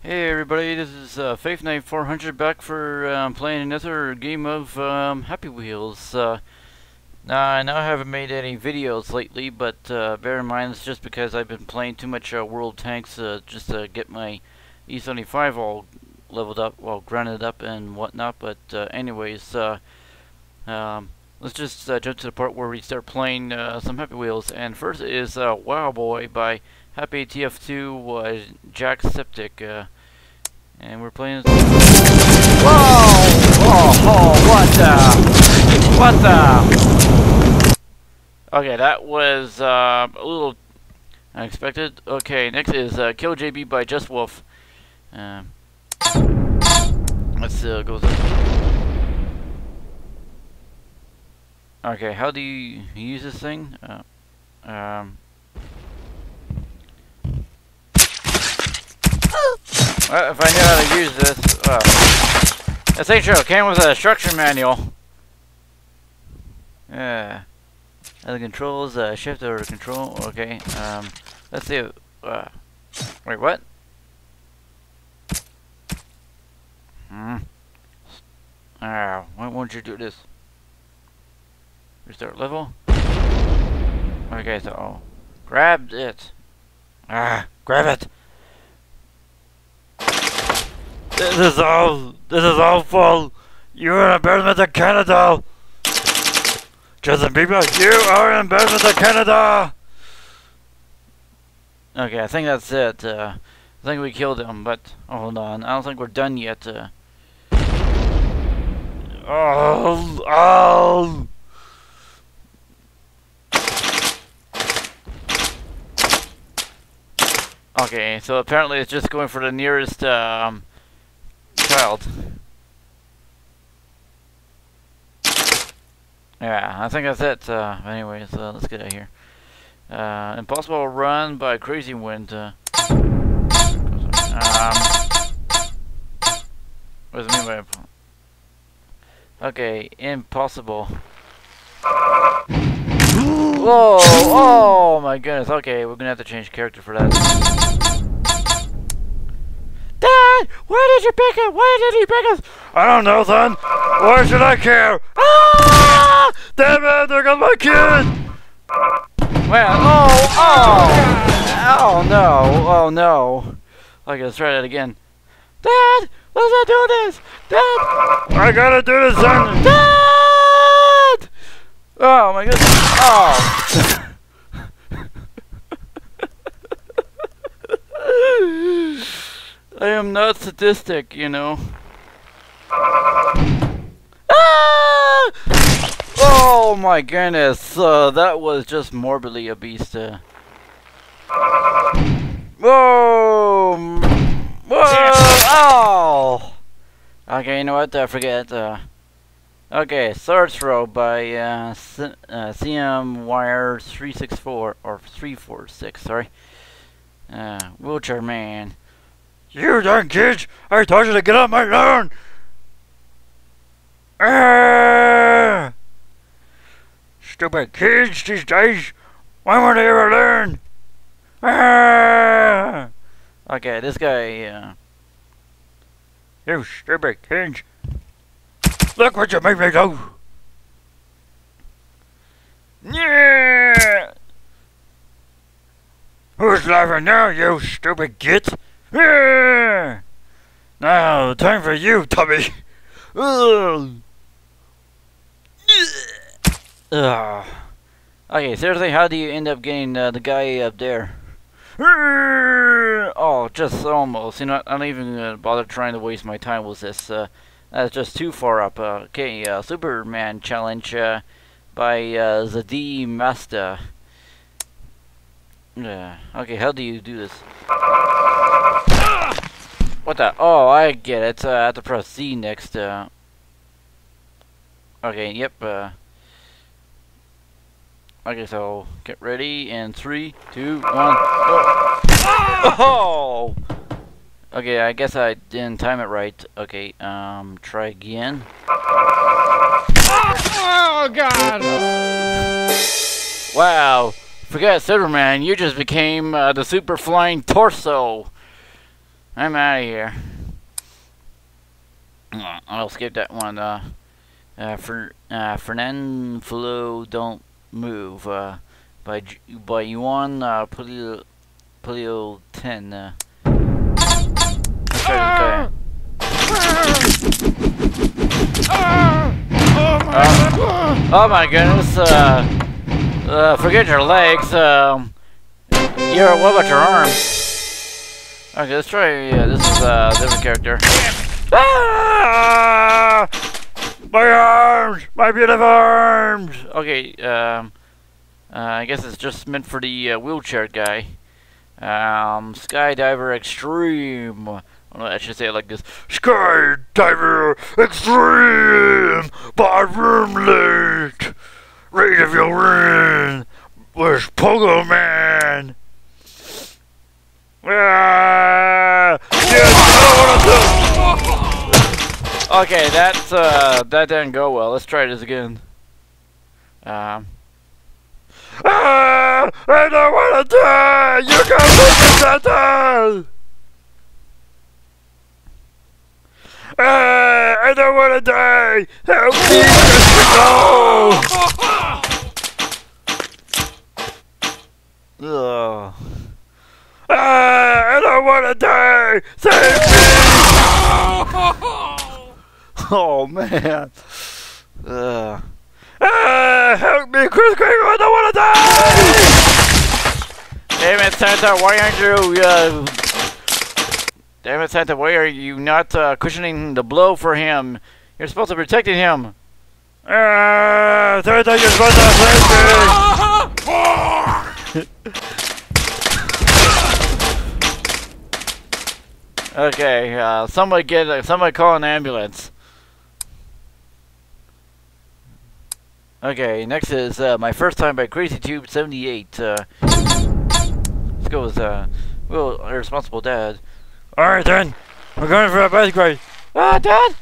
Hey everybody, this is Faithknight400 back for playing another game of Happy Wheels. I know I haven't made any videos lately, but bear in mind it's just because I've been playing too much World Tanks just to get my E75 all leveled up, well, grinded up and whatnot. But anyways, let's just jump to the part where we start playing some Happy Wheels. And first is Wow Boy by Happy TF2 Jackseptic, and we're playing. Whoa! Whoa! What the? What the? Okay, that was a little unexpected. Okay, next is Kill JB by Just Wolf. Let's go. Okay, how do you use this thing? Well, if I knew how to use this, this ain't true. It came with a instruction manual. Yeah. Other controls, shift over control. Okay. Let's see. Wait, what? Why won't you do this? Restart level. Okay, so grab it. Grab it. This is awful. You are an embarrassment to Canada. Justin Bieber, you are an embarrassment to Canada. Okay, I think that's it. I think we killed him, but hold on. I don't think we're done yet. Okay, so apparently it's just going for the nearest, child. Yeah, I think that's it. Anyways, let's get out of here. Impossible Run by Crazy Winter. What does it mean by impossible? Okay, impossible. Whoa! Oh my goodness. Okay, we're gonna have to change character for that. Why did you pick us? Why did he pick us? I don't know, son. Why should I care? Ah! Damn it! There goes my kid! Well, oh no, oh no. Okay, let's try that again. Dad! Let's not do this! Dad! I gotta do this, son! Dad! Oh my goodness. Oh! I am not sadistic, you know. Ah! Oh my goodness, that was just morbidly obese. Whoa! Whoa! Oh! Okay, you know what? I forget. Okay, Sword Throw by CMWire 364 or 346. Sorry. Wheelchair Man. You darn kids! I told you to get off my lawn! Ah! Stupid kids these days! Why won't they ever learn? Ah! Okay, this guy, you stupid kids! Look what you made me do! Yeah! Who's laughing now, you stupid git? Yeah. Now, time for you, Tubby. Okay, seriously, how do you end up getting the guy up there? Oh, just almost. You know, I don't even bother trying to waste my time with this. That's just too far up. Okay, Superman Challenge by the D Master. Okay, how do you do this? What the? Oh, I get it. I have to press Z next. Okay, yep. Okay, so get ready. And 3, 2, 1. Go. Oh! Okay, I guess I didn't time it right. Okay, try again. Oh, God! Wow. Forget Superman. You just became the super flying torso. I'm out of here. I'll skip that one. Fernand Flo Don't Move by Yuan Polio 10. Oh my goodness, forget your legs, yeah, what about your arms? Okay, let's try, yeah, this is a different character. Ah! My arms! My beautiful arms! Okay, I guess it's just meant for the wheelchair guy. Skydiver Extreme. I should say it like this. Skydiver Extreme by Roomlate. Rate of your win with Pogo Man. Ah, yes, okay, that's that didn't go well. Let's try this again. I don't wanna die. You can't do that. I don't want to die! Help me! No! I don't want to die! Save me! Oh man! Help me, Chris Craig! I don't want to die! Damn it, Santa! Why aren't you? Damn it, Santa, why are you not cushioning the blow for him? You're supposed to be protecting him. Santa, you're supposed to protect me! Okay, somebody call an ambulance. Okay, next is My First Time by CrazyTube78. Let's go with Well, Irresponsible Dad. Alright then, we're going for a bike ride. Dad!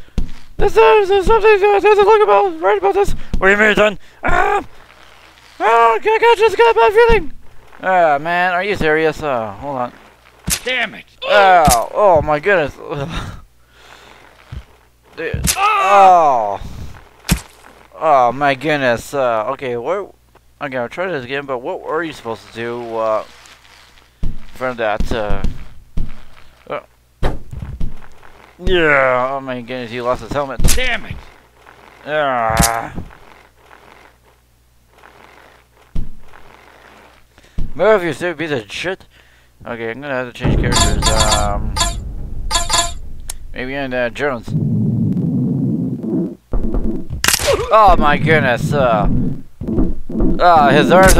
There's something there's a look about, right about this. What do you mean, Dad? I just got a bad feeling. Man, are you serious? Hold on. Damn it! Oh my goodness. Dude. Oh my goodness. Okay, okay, I'll try this again, but what were you supposed to do, from that, Yeah, oh my goodness, he lost his helmet. Damn it! Move, you stupid piece of shit! Okay, I'm gonna have to change characters. Maybe in Jones. Oh my goodness, his arms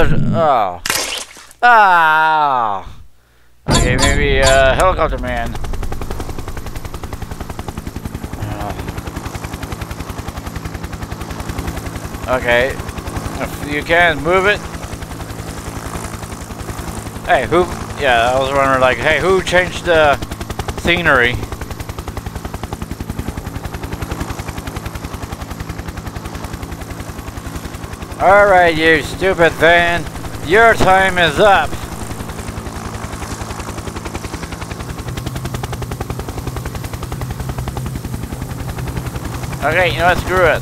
are. Okay, maybe Helicopter Man. Okay, if you can move it. Hey, who? Yeah, I was wondering, like, hey, who changed the scenery? All right, you stupid van, your time is up. Okay, you know what? Screw it.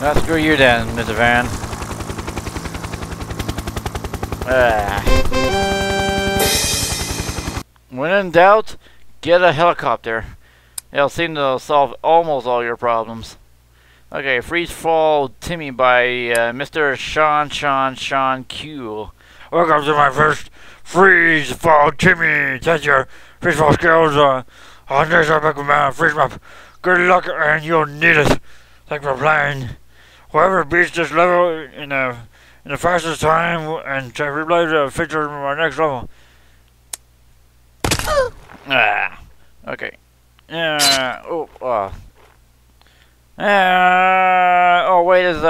Well, screw you then, Mr. Van. When in doubt, get a helicopter. It'll seem to solve almost all your problems. Okay, Freeze Fall Timmy by Mr. Sean Sean Sean Q. Welcome to my first Freeze Fall Timmy. That's your freeze fall skills. I'll just back with my freeze map. Good luck, and you'll need it. Thanks for playing. Whoever beats this level in the fastest time and replays the feature in my next level. Okay. Oh wait, is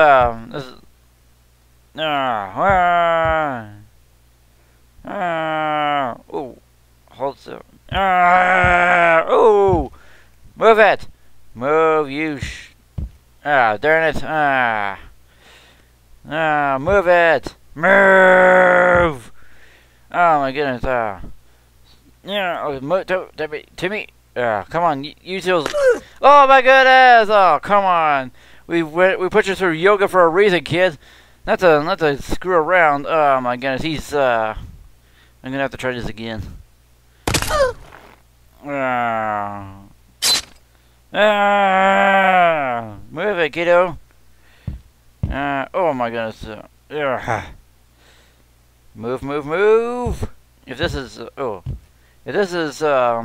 hold still. Move it. Move you. Darn it. Move it. Move. my goodness, Timmy, come on, you two. Oh my goodness, oh come on. We put you through yoga for a reason, kids. Not to screw around. Oh my goodness, he's I'm gonna have to try this again. Move it, kiddo. Oh my goodness. Move. If this is a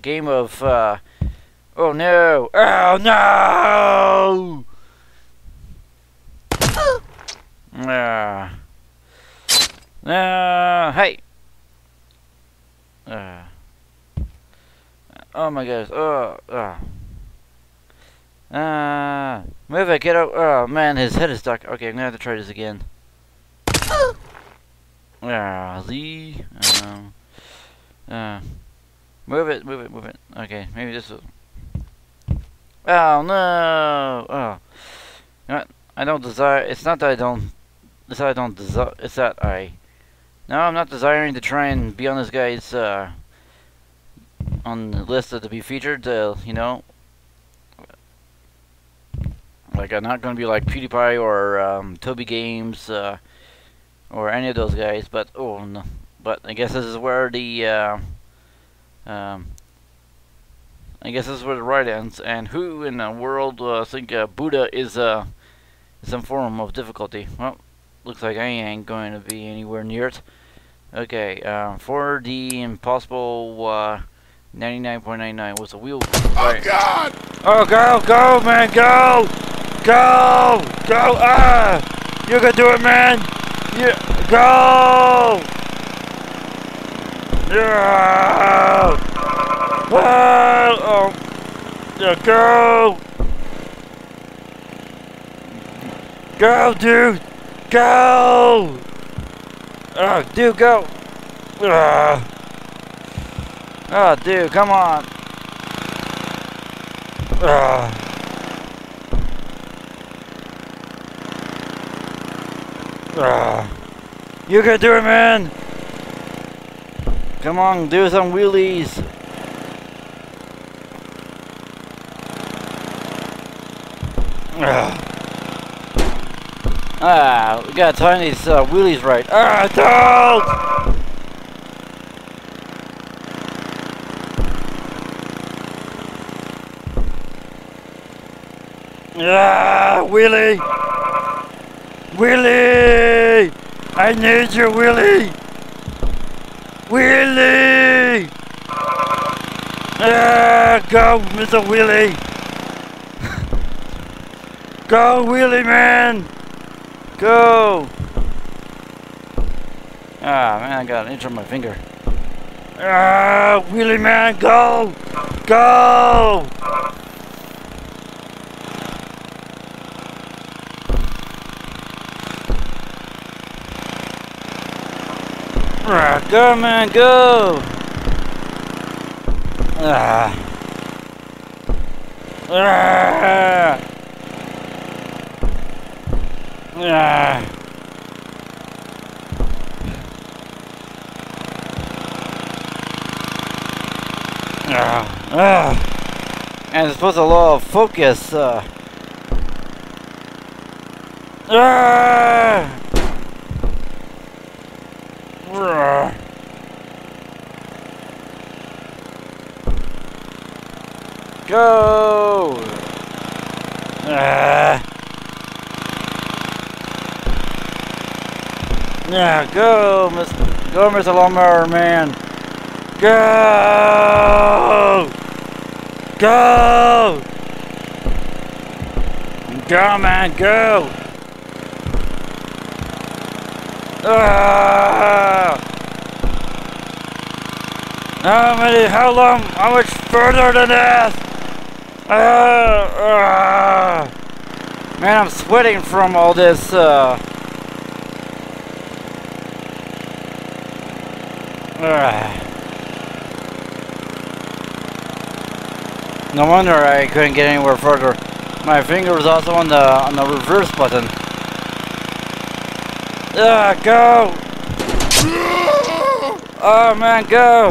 game of oh no! Oh no! Hey! Oh my goodness! Move it, kiddo! Oh man, his head is stuck. Okay, I'm gonna have to try this again. Z. Move it. Okay, maybe this will. Oh no! Oh, you know what? I don't desire. It's not that I don't. It's that I don't desire. It's that I. No, I'm not desiring to try and be on this guy's on the list to be featured. You know, like I'm not gonna be like PewDiePie or Toby Games or any of those guys. But oh no. But I guess this is where the I guess this is where the ride ends. And who in the world think Buddha is some form of difficulty? Well, looks like I ain't going to be anywhere near it. Okay, for the impossible 99.99 was a wheel. Oh right. God! Oh go man, go! Ah, you can do it, man! Yeah, go! Yeah! Oh! Yeah, go! Go, dude! Go! Oh, dude, go! Oh, dude, come on! You can do it, man! Come on, do some wheelies. Ah, we gotta time these wheelies right. Ah, don't! Ah, wheelie! Wheelie! I need you, wheelie! Wheelie! Ah, go, Mr. Wheelie! Go, wheelie man! Go! Ah, man, I got an inch on my finger. Ah, wheelie man, go! Go! Go man, go! And it's supposed to allow focus. Go! Yeah, go, Mr. Lawnmower Man. Go! Go! Go, man, go! How long? How much further than this? Man, I'm sweating from all this, No wonder I couldn't get anywhere further. My finger was also on the reverse button. Go! Oh man, go!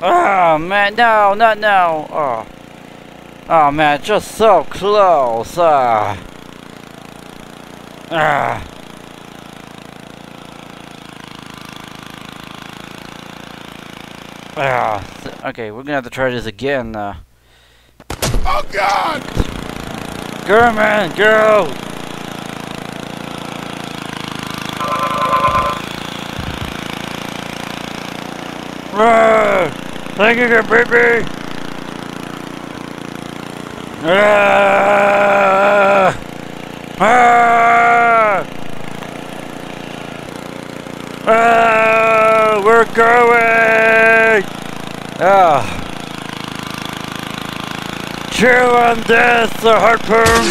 Oh man, no, not now! Oh, oh man, just so close! Okay, we're gonna have to try this again. Oh God! Go man, go! Think you can beat me? We're going! Chew on this, the harpoon!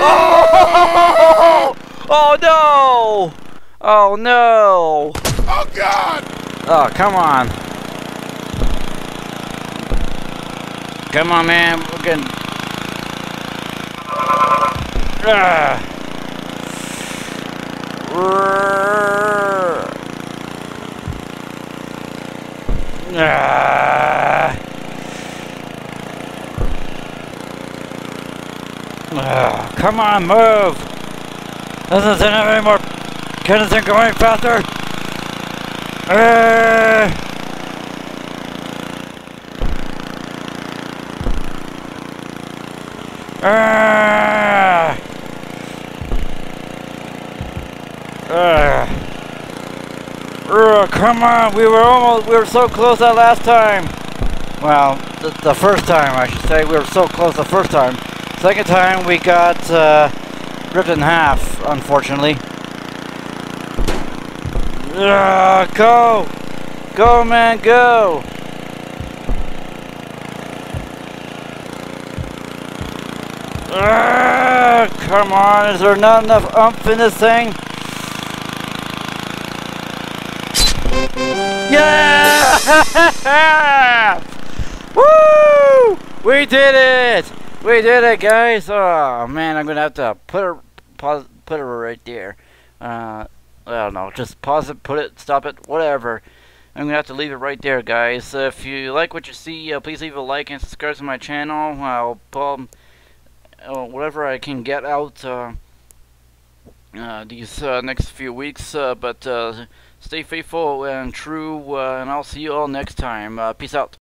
Oh! Oh no! Oh no! Oh God! Oh, come on! Come on, man. We're getting... Come on, move. Doesn't seem any more. Can it go any faster? Come on, we were so close that last time. Well, the first time I should say, we were so close the first time. Second time we got ripped in half, unfortunately. Go! Go man, go! Come on, is there not enough oomph in this thing? Yeah! Woo! We did it! We did it, guys! Oh man, I'm gonna have to put it right there. I don't know, just pause it, put it, stop it, whatever. I'm gonna have to leave it right there, guys. If you like what you see, please leave a like and subscribe to my channel. I'll whatever I can get out these next few weeks, but stay faithful and true, and I'll see you all next time. Peace out.